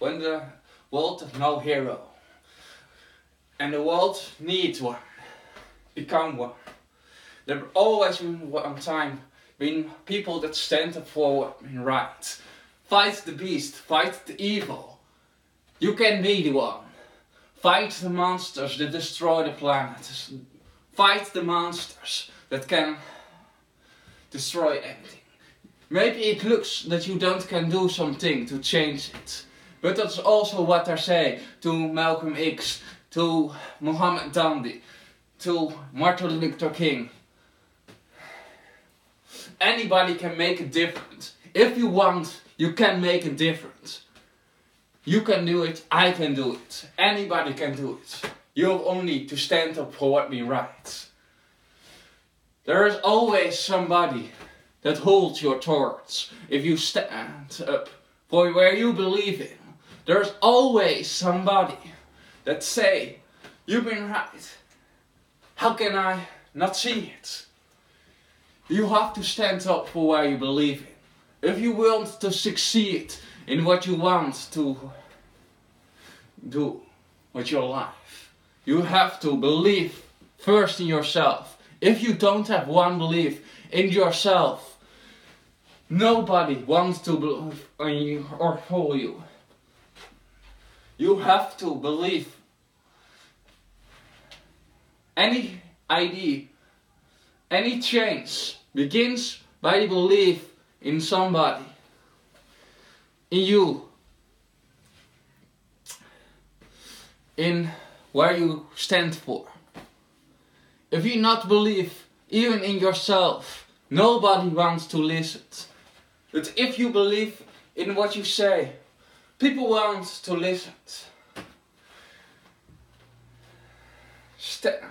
when the world has no hero and the world needs one, become one. There have always been one time been people that stand up forward and right. Fight the beast, fight the evil. You can be the one. Fight the monsters that destroy the planet. Fight the monsters that can destroy everything. Maybe it looks that you don't can do something to change it. But that's also what I say to Malcolm X, to Mohammed Gandhi, to Martin Luther King. Anybody can make a difference. If you want, you can make a difference. You can do it, I can do it. Anybody can do it. You have only to stand up for what we right. There is always somebody that holds your torch if you stand up for where you believe in. There is always somebody that say, you've been right. How can I not see it? You have to stand up for where you believe in. If you want to succeed in what you want to do with your life, you have to believe first in yourself. If you don't have one belief in yourself, nobody wants to believe in you or follow you. You have to believe. Any idea, any change begins by the belief in somebody, in you, in where you stand for. If you not believe even in yourself, nobody wants to listen. But if you believe in what you say, people want to listen. Stand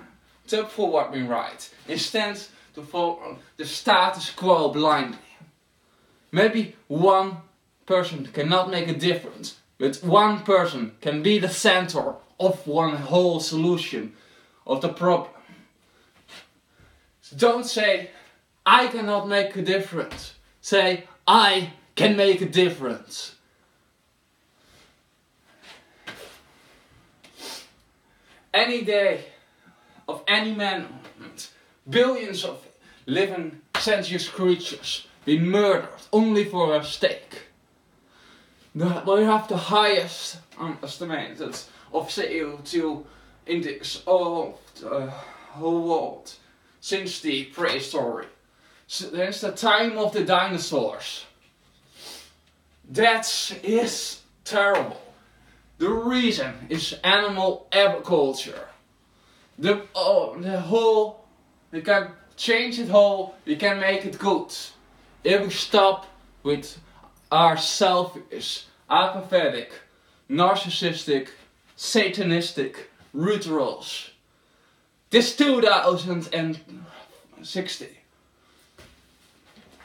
up for what we right, and stand to follow the status quo blindly. Maybe one person cannot make a difference, but one person can be the center of one whole solution of the problem. So don't say, I cannot make a difference. Say, I can make a difference. Any day of any man, billions of living sentient creatures be murdered only for a stake. We have the highest estimated of CO2 index of the whole world since the prehistory, since the time of the dinosaurs. That is terrible. The reason is animal agriculture. We can change it whole, we can make it good. If we stop with our selfish, apathetic, narcissistic, satanistic rituals. This 2060.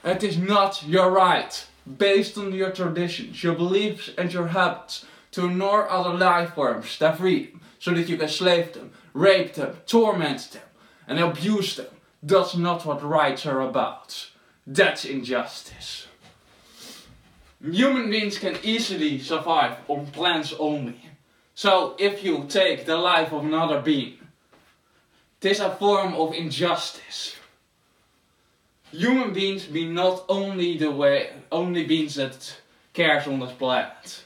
It is not your right, based on your traditions, your beliefs and your habits, to ignore other life forms that free them, so that you enslave them, rape them, torment them, and abuse them. That's not what rights are about. That's injustice. Human beings can easily survive on plants only. So if you take the life of another being, this is a form of injustice. Human beings be not only the only beings that cares on this planet.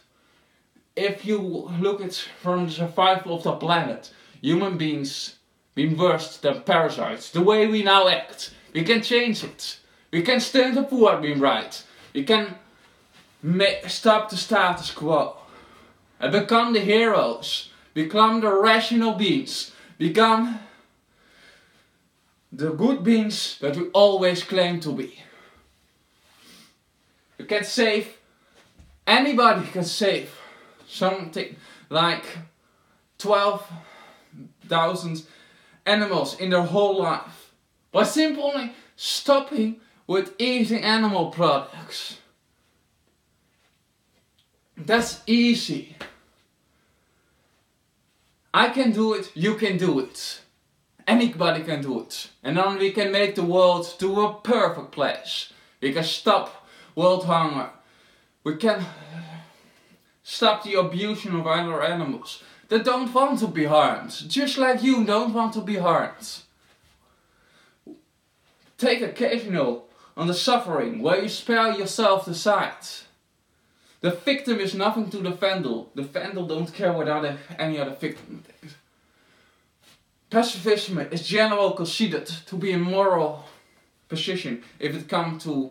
If you look at from the survival of the planet, human beings been worse than parasites. The way we now act, we can change it. We can stand up for what we right. We can stop the status quo. And become the heroes. Become the rational beings. Become the good beings that we always claim to be. We can save. Anybody can save. Something like 12,000 animals in their whole life by simply stopping with eating animal products. That's easy. I can do it, you can do it. Anybody can do it. And then we can make the world to a perfect place. We can stop world hunger. We can Stop the abusing of other animals that don't want to be harmed, just like you don't want to be harmed. Take occasional on the suffering where you spare yourself the sight. The victim is nothing to the vandal. The vandal don't care what any other victim thinks. Pacifism is generally considered to be a moral position if it comes to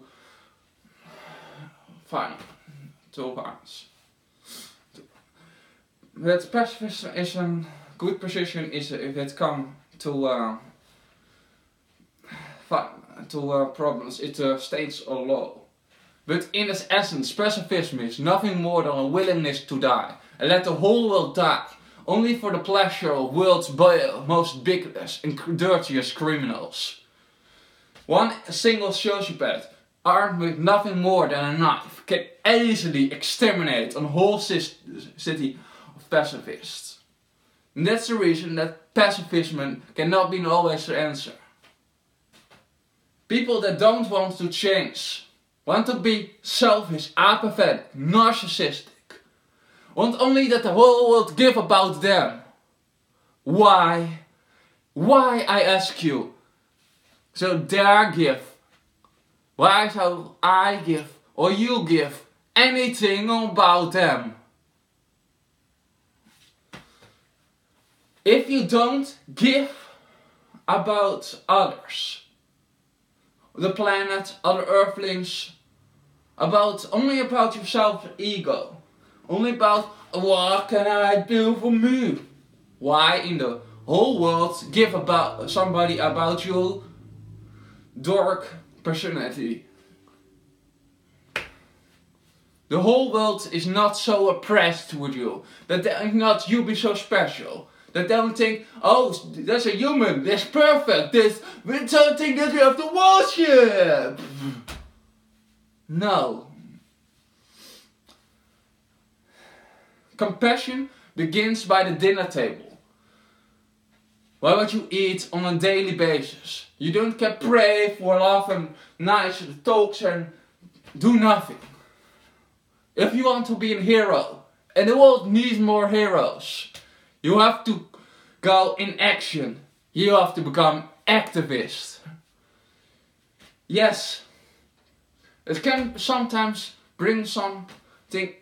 violence. That pacifism is a good position is if it comes to problems, it states a law. But in its essence, pacifism is nothing more than a willingness to die and let the whole world die, only for the pleasure of world's most biggest and dirtiest criminals. One single sociopath, armed with nothing more than a knife, can easily exterminate a whole city of pacifists. And that's the reason that pacifism cannot be always the answer. People that don't want to change, want to be selfish, apathetic, narcissistic, want only that the whole world give about them. Why? Why, I ask you? So dare give. Why shall I give or you give anything about them? If you don't give about others, the planet, other earthlings, only about yourself, ego, only about what can I do for me? Why in the whole world give about somebody about your dark personality? The whole world is not so oppressed with you that they not you be so special. That they don't think, oh, that's a human, that's perfect, we don't think that we have to worship. No. Compassion begins by the dinner table. Why would you eat on a daily basis? You don't get pray for love and nice talks and do nothing. If you want to be a hero, and the world needs more heroes, you have to go in action. You have to become activist. Yes, it can sometimes bring something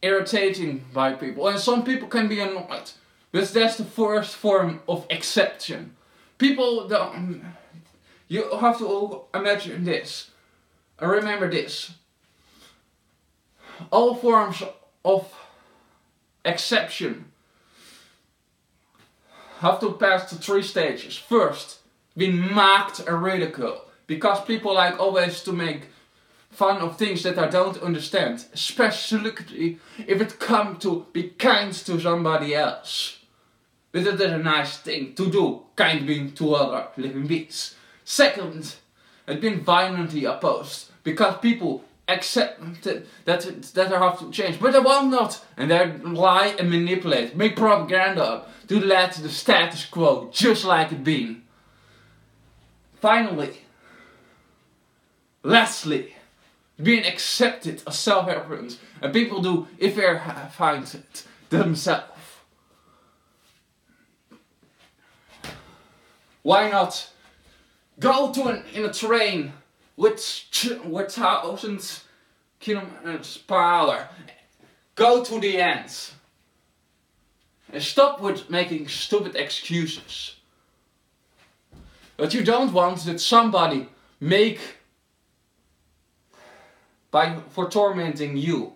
irritating by people, and some people can be annoyed. But that's the first form of exception. People don't. You have to imagine this and remember this. All forms of exception have to pass the three stages. First, being mocked and ridiculed, because people like always to make fun of things that I don't understand, especially if it comes to be kind to somebody else. But that is a nice thing to do, kind being to other living beings. Second, it's been violently opposed, because people accept that they have to change, but they will not, and they lie and manipulate, make propaganda up to let the status quo just like it been. Finally, lastly, being accepted as self-evident, and people do if they find it themselves. Why not go to in a train with 1,000 kilometers per hour, go to the end, and stop with making stupid excuses. But you don't want that somebody make for tormenting you.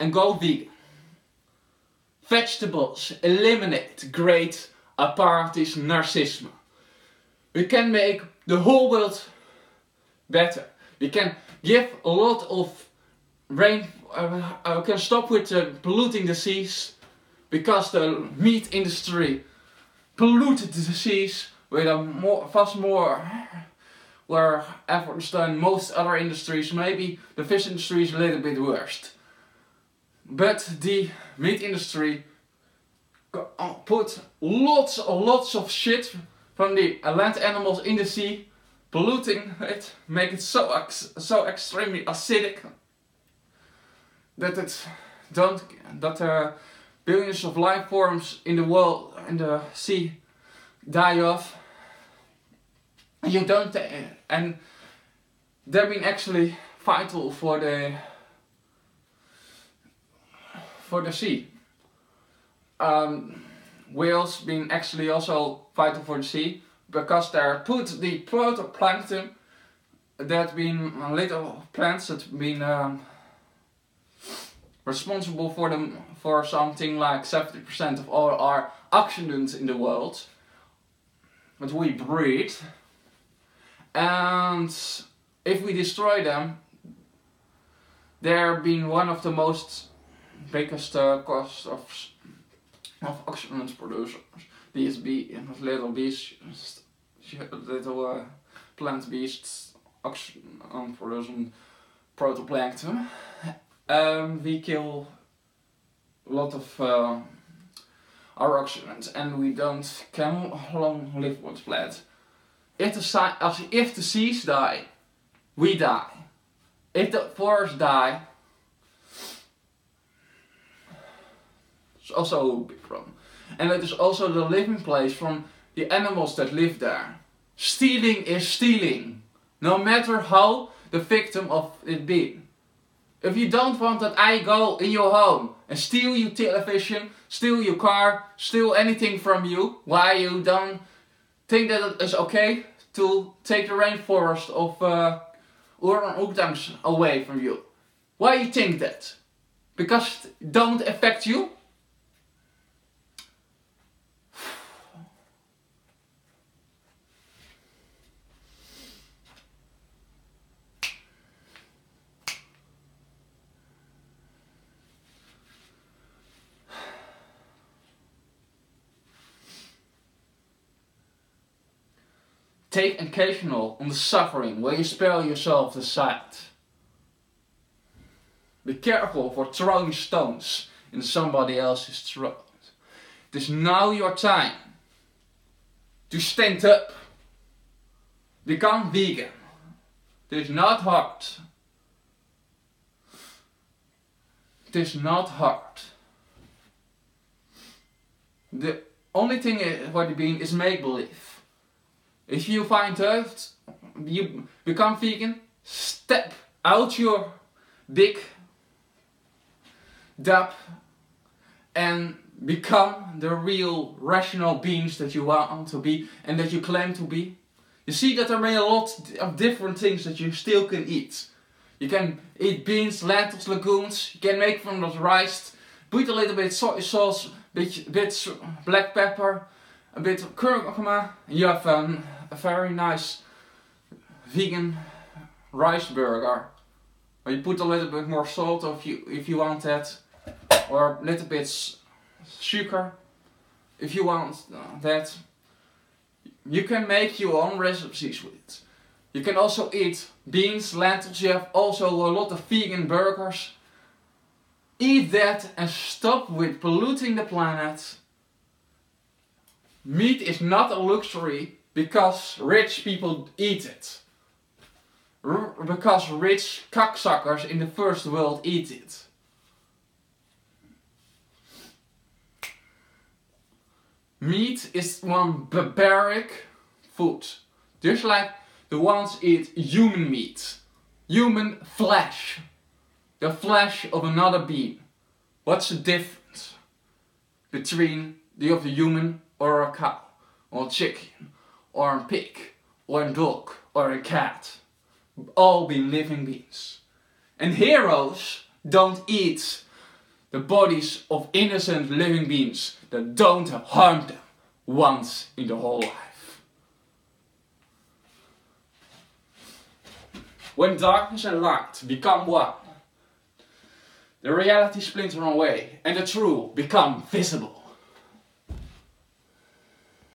And go vegan. Vegetables eliminate great apartheid narcissism. We can make the whole world better. We can give a lot of rain. We can stop with polluting the seas, because the meat industry polluted the seas with far more where efforts than most other industries. Maybe the fish industry is a little bit worse, but the meat industry put lots and lots of shit from the land animals in the sea, polluting it, make it so extremely acidic that it don't that billions of life forms in the world and the sea die off. You don't, and they've been actually vital for the sea. Whales being actually also vital for the sea because they're the protoplankton that been little plants that been responsible for them for something like 70% of all our oxygen in the world that we breathe. And if we destroy them, they're being one of the most biggest cost of oxygen producers. These little plant beasts, oxygen producing protoplankton. We kill a lot of our oxygens, and we don't can long live with planet. If the seas die, we die. If the forests die, it's also a big problem. And it is also the living place from the animals that live there. Stealing is stealing, no matter how the victim of it be. If you don't want that I go in your home and steal your television, steal your car, steal anything from you, why you don't think that it is okay to take the rainforest of Orang Oetangs away from you? Why you think that? Because it don't affect you? Take occasional on the suffering where you spare yourself the sight. Be careful for throwing stones in somebody else's throat. It is now your time to stand up. Become vegan. It is not hard. It is not hard. The only thing what you being is make-believe. If you find out, you become vegan, step out your big dub and become the real rational beings that you want to be and that you claim to be. You see that there are a lot of different things that you still can eat. You can eat beans, lentils, legumes, you can make from those rice, put a little bit soy sauce, bit black pepper, a bit of curcuma, and you have a very nice vegan rice burger. Or you put a little bit more salt if you want that, or a little bit sugar if you want that. You can make your own recipes with it. You can also eat beans, lentils, you have also a lot of vegan burgers. Eat that and stop with polluting the planet. Meat is not a luxury because rich people eat it. Because rich cocksuckers in the first world eat it. Meat is one barbaric food. Just like the ones eat human meat. Human flesh. The flesh of another being. What's the difference between the of the human or a cow, or a chicken, or a pig, or a dog, or a cat? All being living beings. And heroes don't eat the bodies of innocent living beings that don't have harmed them once in their whole life. When darkness and light become one, the reality splinter away and the true become visible.